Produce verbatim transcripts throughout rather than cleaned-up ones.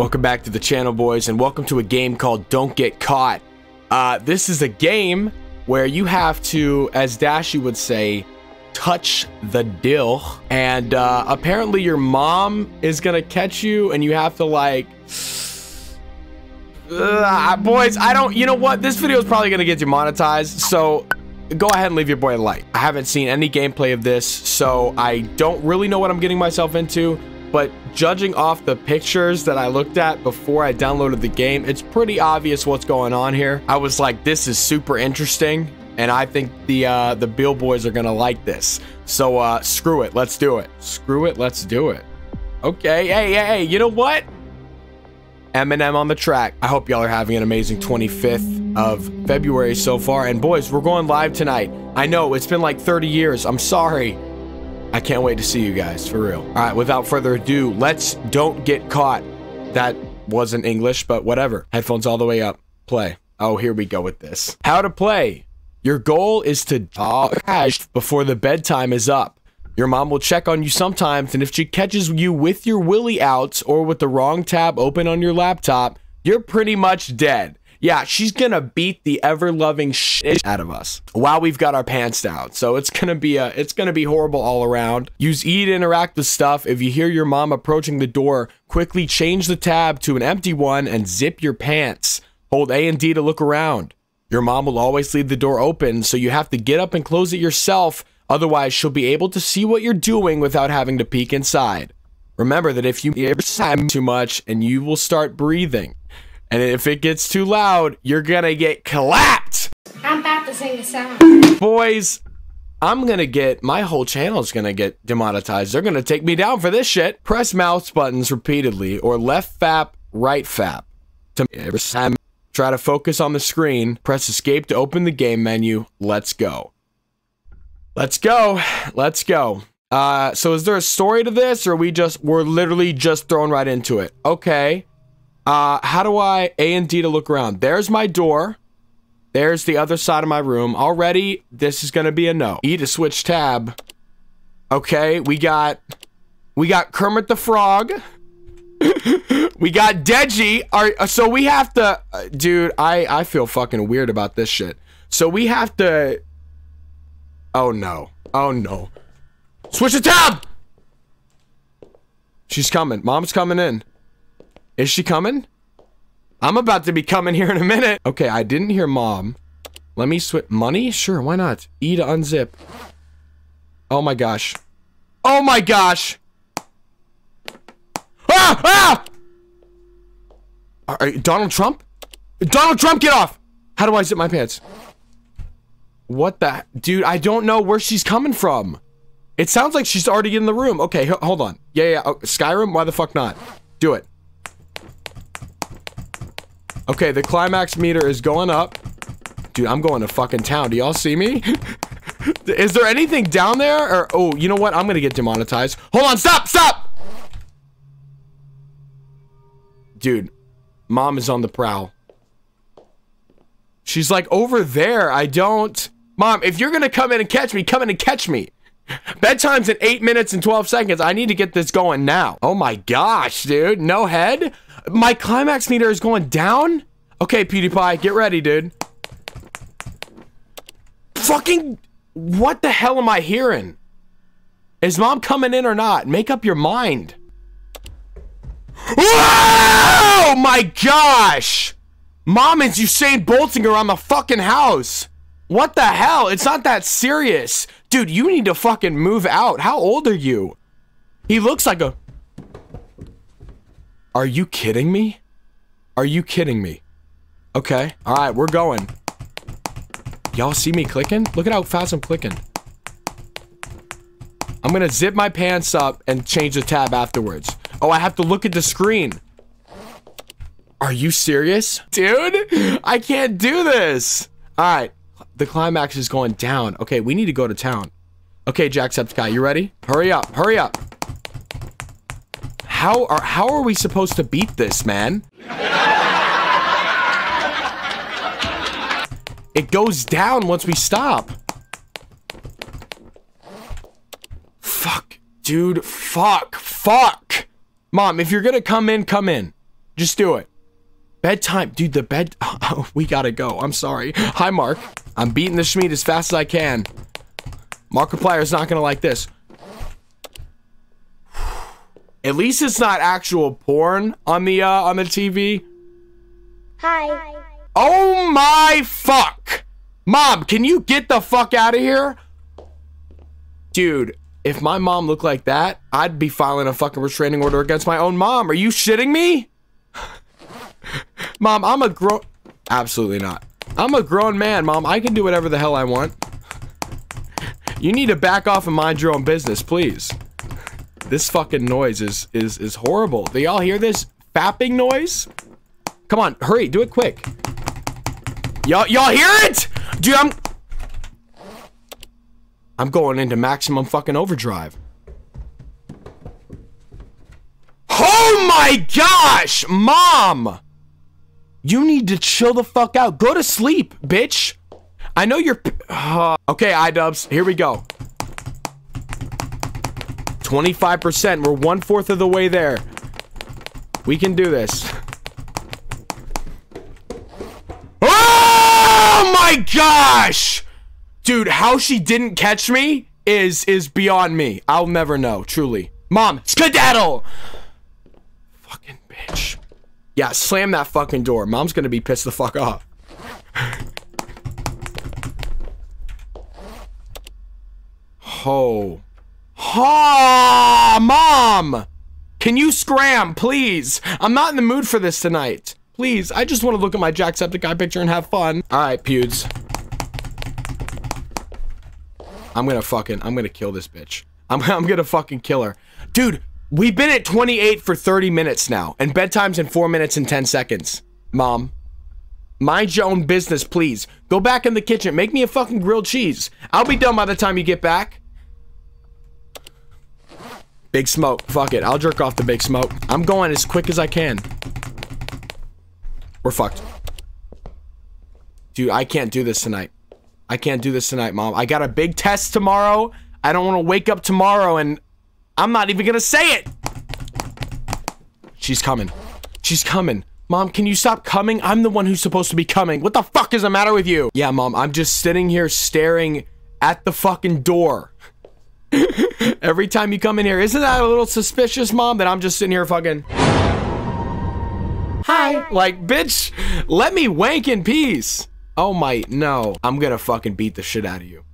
Welcome back to the channel, boys, and welcome to a game called Don't Get Caught. Uh, this is a game where you have to, as Dashy would say, touch the dill, and uh, apparently your mom is gonna catch you, and you have to, like... Ugh, boys, I don't... You know what? This video is probably gonna get demonetized, so... Go ahead and leave your boy a like. I haven't seen any gameplay of this, so I don't really know what I'm getting myself into, but judging off the pictures that I looked at before I downloaded the game, it's pretty obvious what's going on here. I was like, this is super interesting, and I think the uh, the Bill boys are gonna like this. So uh, screw it, let's do it. Screw it, let's do it. Okay, hey, hey, hey, you know what? Eminem on the track. I hope y'all are having an amazing twenty-fifth of February so far. And boys, we're going live tonight. I know, it's been like thirty years. I'm sorry. I can't wait to see you guys, for real. All right, without further ado, let's don't get caught. That wasn't English, but whatever. Headphones all the way up. Play. Oh, here we go with this. How to play. Your goal is to dodge before the bedtime is up. Your mom will check on you sometimes, and if she catches you with your willy out or with the wrong tab open on your laptop, you're pretty much dead. Yeah, she's gonna beat the ever-loving shit out of us while we've got our pants down. So it's gonna be a, it's gonna be horrible all around. Use E to interact with stuff. If you hear your mom approaching the door, quickly change the tab to an empty one and zip your pants. Hold A and D to look around. Your mom will always leave the door open, so you have to get up and close it yourself. Otherwise, she'll be able to see what you're doing without having to peek inside. Remember that if you time too much, and you will start breathing. And if it gets too loud, you're gonna get clapped! I'm about to sing a song. Boys, I'm gonna get, my whole channel's gonna get demonetized. They're gonna take me down for this shit. Press mouse buttons repeatedly, or left fap, right fap. To try to focus on the screen. Press escape to open the game menu. Let's go. Let's go. Let's go. Uh, so is there a story to this, or are we just, we're literally just thrown right into it? Okay. Uh, how do I A and D to look around? There's my door. There's the other side of my room. Already, this is going to be a no. E to switch tab. Okay, we got, we got Kermit the Frog. We got Deji. Our, so we have to, uh, dude, I, I feel fucking weird about this shit. So we have to... Oh no. Oh no. Switch the tab! She's coming. Mom's coming in. Is she coming? I'm about to be coming here in a minute. Okay, I didn't hear mom. Let me switch. Money? Sure, why not? E to unzip. Oh my gosh. Oh my gosh! Ah! Ah! All right, Donald Trump? Donald Trump, get off! How do I zip my pants? What the? Dude, I don't know where she's coming from. It sounds like she's already in the room. Okay, hold on. Yeah, yeah, oh, Skyrim? Why the fuck not? Do it. Okay, the climax meter is going up. Dude, I'm going to fucking town. Do y'all see me? Is there anything down there? Or, oh, you know what? I'm gonna get demonetized. Hold on, stop, stop! Dude, mom is on the prowl. She's like, over there, I don't... Mom, if you're gonna come in and catch me, come in and catch me. Bedtime's in eight minutes and twelve seconds. I need to get this going now. Oh my gosh, dude. No head? My climax meter is going down? Okay, PewDiePie, get ready, dude. Fucking... What the hell am I hearing? Is mom coming in or not? Make up your mind. Oh my gosh! Mom is Usain Bolting around the fucking house. What the hell? It's not that serious. Dude, you need to fucking move out. How old are you? He looks like a... Are you kidding me? Are you kidding me? Okay. All right, we're going. Y'all see me clicking? Look at how fast I'm clicking. I'm gonna zip my pants up and change the tab afterwards. Oh, I have to look at the screen. Are you serious? Dude, I can't do this. All right, the climax is going down. Okay, we need to go to town. Okay, Jacksepticeye, you ready? Hurry up, hurry up. How are, how are we supposed to beat this, man? It goes down once we stop. Fuck, dude, fuck, fuck. Mom, if you're gonna come in, come in. Just do it. Bedtime, dude, the bed, oh, we gotta go. I'm sorry. Hi, Mark. I'm beating the Schmied as fast as I can. Markiplier's not gonna like this. At least it's not actual porn on the, uh, on the T V. Hi. Oh my fuck. Mom, can you get the fuck out of here? Dude, if my mom looked like that, I'd be filing a fucking restraining order against my own mom. Are you shitting me? Mom, I'm a grown... Absolutely not. I'm a grown man, Mom. I can do whatever the hell I want. You need to back off and mind your own business, please. This fucking noise is is is horrible. Do y'all hear this fapping noise? Come on, hurry, do it quick. Y'all y'all hear it? Dude, I'm... I'm going into maximum fucking overdrive. Oh my gosh, Mom! You need to chill the fuck out. Go to sleep, bitch. I know you're... Uh, okay, iDubbbz. Here we go. twenty-five percent. We're one-fourth of the way there. We can do this. Oh my gosh! Dude, how she didn't catch me is, is beyond me. I'll never know, truly. Mom, skedaddle! Fucking bitch. Yeah, slam that fucking door. Mom's gonna be pissed the fuck off. Ho. Ha! Mom! Can you scram, please? I'm not in the mood for this tonight. Please, I just want to look at my Jacksepticeye picture and have fun. Alright, pubes. I'm gonna fucking, I'm gonna kill this bitch. I'm, I'm gonna fucking kill her. Dude! We've been at twenty-eight for thirty minutes now, and bedtime's in four minutes and ten seconds. Mom, mind your own business, please. Go back in the kitchen. Make me a fucking grilled cheese. I'll be done by the time you get back. Big Smoke. Fuck it. I'll jerk off the Big Smoke. I'm going as quick as I can. We're fucked. Dude, I can't do this tonight. I can't do this tonight, Mom. I got a big test tomorrow. I don't want to wake up tomorrow and... I'm not even gonna say it! She's coming. She's coming. Mom, can you stop coming? I'm the one who's supposed to be coming. What the fuck is the matter with you? Yeah, Mom, I'm just sitting here staring at the fucking door. Every time you come in here, isn't that a little suspicious, Mom, that I'm just sitting here fucking... Hi. Like, bitch, let me wank in peace. Oh my, no. I'm gonna fucking beat the shit out of you.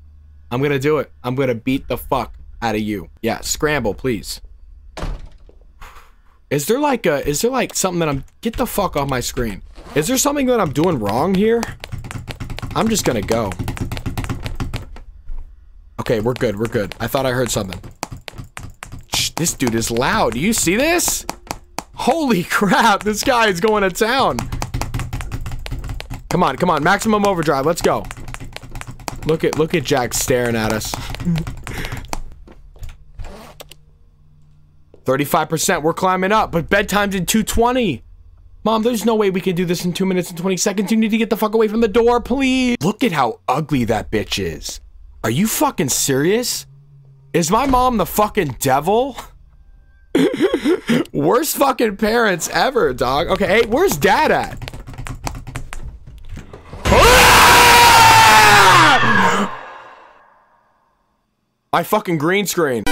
I'm gonna do it. I'm gonna beat the fuck out of you. Yeah, scramble, please. Is there like a, is there like something that I'm, get the fuck off my screen. Is there something that I'm doing wrong here? I'm just gonna go. Okay, we're good, we're good. I thought I heard something. Shh, this dude is loud. Do you see this? Holy crap, this guy is going to town. Come on, come on, maximum overdrive, let's go. Look at, look at Jack staring at us. thirty-five percent, we're climbing up, but bedtime's in two twenty. Mom, there's no way we can do this in two minutes and twenty seconds. You need to get the fuck away from the door, please. Look at how ugly that bitch is. Are you fucking serious? Is my mom the fucking devil? Worst fucking parents ever, dog. Okay, hey, where's Dad at? I fucking green screen.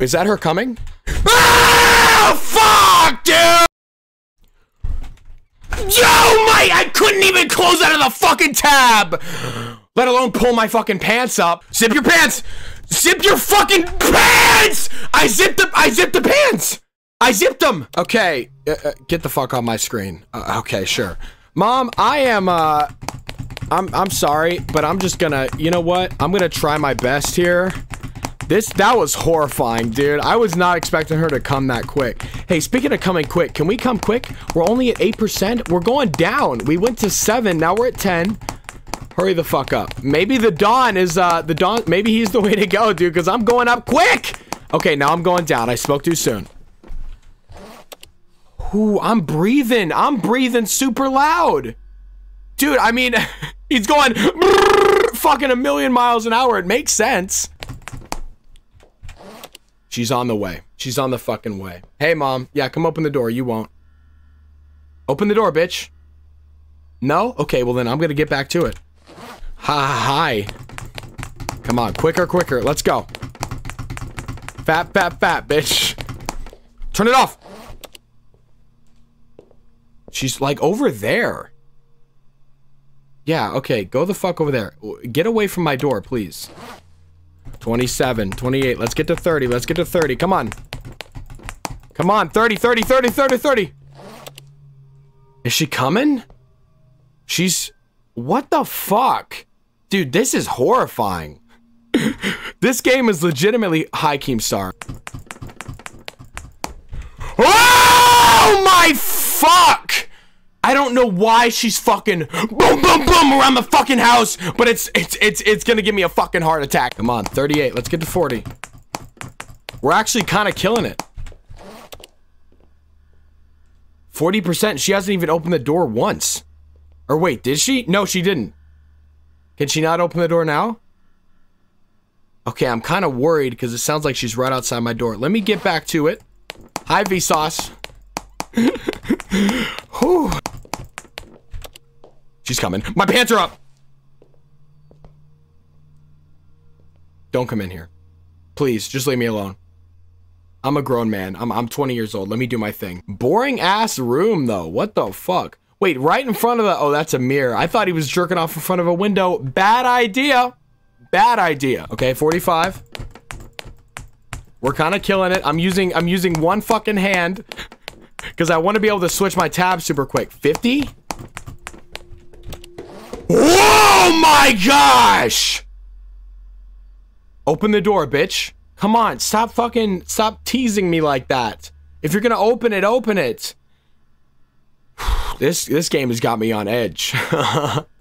Is that her coming? Ah, fuck, dude! Yo, mate, I couldn't even close out of the fucking tab! Let alone pull my fucking pants up. Zip your pants! Zip your fucking pants! I zipped the- I zipped the pants! I zipped them! Okay, uh, uh, get the fuck on my screen. Uh, okay, sure. Mom, I am, uh... I'm- I'm sorry, but I'm just gonna- you know what? I'm gonna try my best here. This, that was horrifying, dude. I was not expecting her to come that quick. Hey, speaking of coming quick, can we come quick? We're only at eight percent. We're going down. We went to seven, now we're at ten. Hurry the fuck up. Maybe the Dawn is, uh, the Dawn, maybe he's the way to go, dude, because I'm going up quick. Okay, now I'm going down. I spoke too soon. Ooh, I'm breathing. I'm breathing super loud. Dude, I mean, he's going fucking a million miles an hour. It makes sense. She's on the way. She's on the fucking way. Hey, Mom. Yeah, come open the door. You won't. Open the door, bitch. No? Okay, well then I'm gonna get back to it. Hi. Come on, quicker, quicker. Let's go. Fat, fat, fat, bitch. Turn it off. She's like over there. Yeah, okay, go the fuck over there. Get away from my door, please. twenty-seven, twenty-eight, let's get to thirty, let's get to thirty, come on. Come on, thirty, thirty, thirty, thirty, thirty. Is she coming? She's... What the fuck? Dude, this is horrifying. This game is legitimately... Hi, Keemstar. Oh my fuck! I don't know why she's fucking boom, boom, boom around the fucking house, but it's, it's, it's, it's gonna give me a fucking heart attack. Come on, thirty-eight, let's get to forty. We're actually kind of killing it. forty percent, she hasn't even opened the door once. Or wait, did she? No, she didn't. Can she not open the door now? Okay, I'm kind of worried because it sounds like she's right outside my door. Let me get back to it. Hi, Vsauce. Whew. She's coming. My pants are up. Don't come in here. Please, just leave me alone. I'm a grown man. I'm, I'm twenty years old. Let me do my thing. Boring ass room though. What the fuck? Wait, right in front of the... Oh, that's a mirror. I thought he was jerking off in front of a window. Bad idea. Bad idea. Okay, forty-five. We're kind of killing it. I'm using, I'm using one fucking hand. Because I want to be able to switch my tab super quick. fifty? Oh my gosh! Open the door, bitch. Come on, stop fucking, stop teasing me like that. If you're going to open it, open it. This, this game has got me on edge.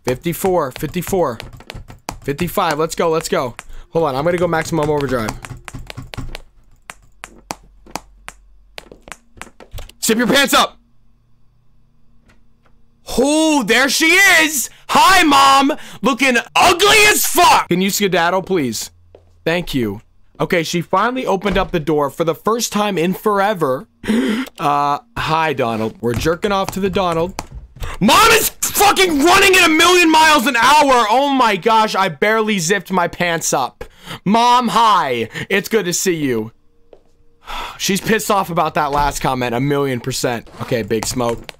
fifty-four, fifty-four, fifty-five. Let's go, let's go. Hold on, I'm going to go maximum overdrive. Zip your pants up. Oh, there she is. Hi, Mom. Looking ugly as fuck. Can you skedaddle, please? Thank you. Okay, she finally opened up the door for the first time in forever. Uh, hi, Donald. We're jerking off to the Donald. Mom is fucking running at a million miles an hour. Oh my gosh, I barely zipped my pants up. Mom, hi. It's good to see you. She's pissed off about that last comment, a million percent. Okay, big smoke.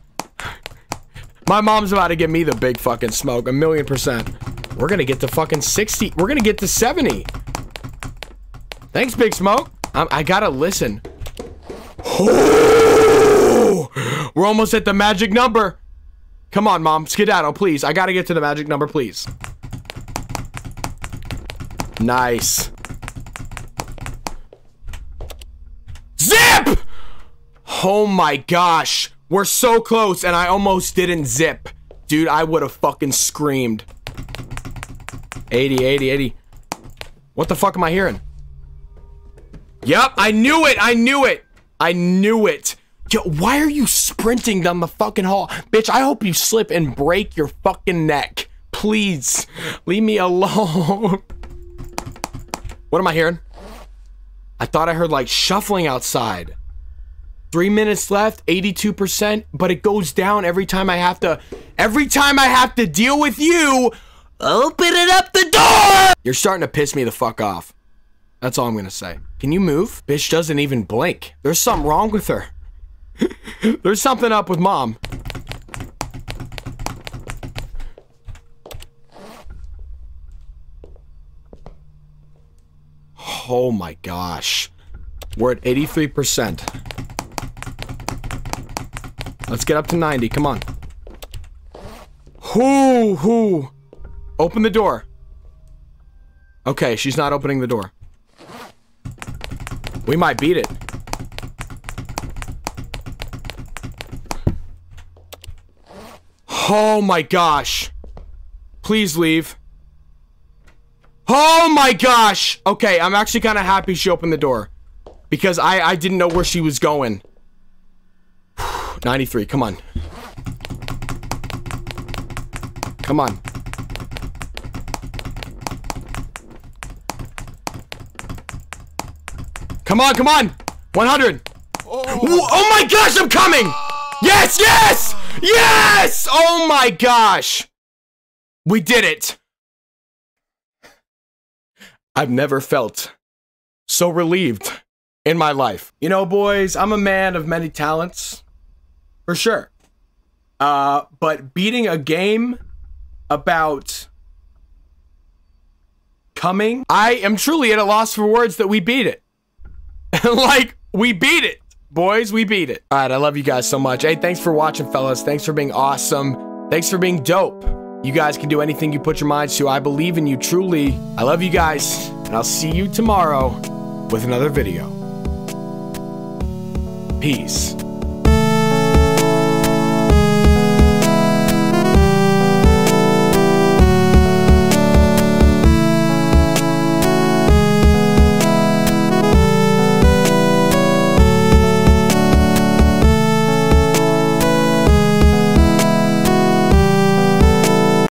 My mom's about to give me the big fucking smoke, a million percent. We're gonna get to fucking sixty. We're gonna get to seventy. Thanks, big smoke. I'm, I gotta listen. Oh, we're almost at the magic number. Come on, Mom, skedaddle, please. I gotta get to the magic number, please. Nice. Zip! Oh my gosh. We're so close and I almost didn't zip. Dude, I would have fucking screamed. eighty, eighty, eighty. What the fuck am I hearing? Yep, I knew it. I knew it. I knew it. Yo, why are you sprinting down the fucking hall? Bitch, I hope you slip and break your fucking neck. Please, leave me alone. What am I hearing? I thought I heard like shuffling outside. Three minutes left, eighty-two percent, but it goes down every time I have to, every time I have to deal with you, open it up the door. You're starting to piss me the fuck off. That's all I'm gonna say. Can you move? Bitch doesn't even blink. There's something wrong with her. There's something up with Mom. Oh my gosh. We're at eighty-three percent. Let's get up to ninety. Come on. Hoo, hoo. Open the door. Okay, she's not opening the door. We might beat it. Oh my gosh. Please leave. Oh my gosh. Okay, I'm actually kind of happy she opened the door because I, I didn't know where she was going. ninety-three, come on. Come on. Come on, come on! one hundred! Oh, oh my gosh, I'm coming! Yes, yes! Yes! Oh my gosh! We did it! I've never felt so relieved in my life. You know, boys, I'm a man of many talents. For sure. Uh, but beating a game about coming, I am truly at a loss for words that we beat it. Like, we beat it, boys, we beat it. All right, I love you guys so much. Hey, thanks for watching, fellas. Thanks for being awesome. Thanks for being dope. You guys can do anything you put your minds to. I believe in you, truly. I love you guys, and I'll see you tomorrow with another video. Peace.